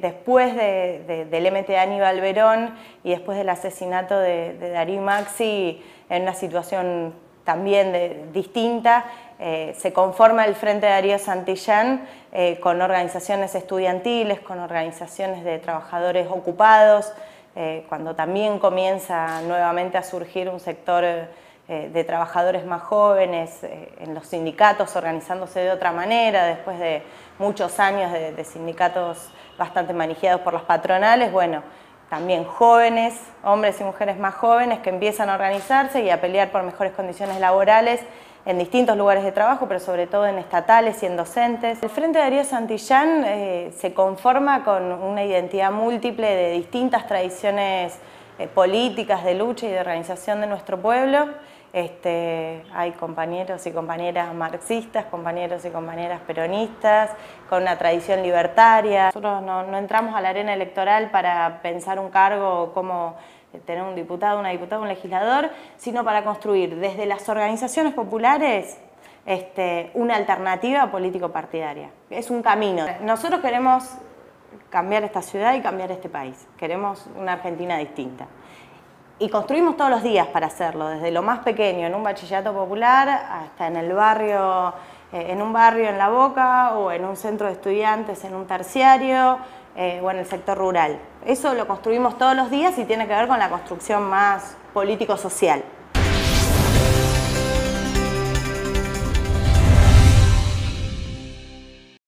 después del MT de Aníbal Verón y después del asesinato de Darío Maxi, en una situación también distinta, se conforma el Frente de Darío Santillán con organizaciones estudiantiles, con organizaciones de trabajadores ocupados, cuando también comienza nuevamente a surgir un sector de trabajadores más jóvenes, en los sindicatos organizándose de otra manera, después de muchos años de sindicatos bastante manijeados por las patronales, bueno, también jóvenes, hombres y mujeres más jóvenes que empiezan a organizarse y a pelear por mejores condiciones laborales en distintos lugares de trabajo, pero sobre todo en estatales y en docentes. El Frente de Darío Santillán se conforma con una identidad múltiple de distintas tradiciones políticas de lucha y de organización de nuestro pueblo. Hay compañeros y compañeras marxistas, compañeros y compañeras peronistas, con una tradición libertaria. Nosotros no entramos a la arena electoral para pensar un cargo como tener un diputado, una diputada, un legislador, sino para construir desde las organizaciones populares una alternativa político-partidaria. Es un camino. Nosotros queremos cambiar esta ciudad y cambiar este país. Queremos una Argentina distinta. Y construimos todos los días para hacerlo, desde lo más pequeño, en un bachillerato popular, hasta en el barrio, en un barrio en La Boca, o en un centro de estudiantes, en un terciario, o en el sector rural. Eso lo construimos todos los días y tiene que ver con la construcción más político-social.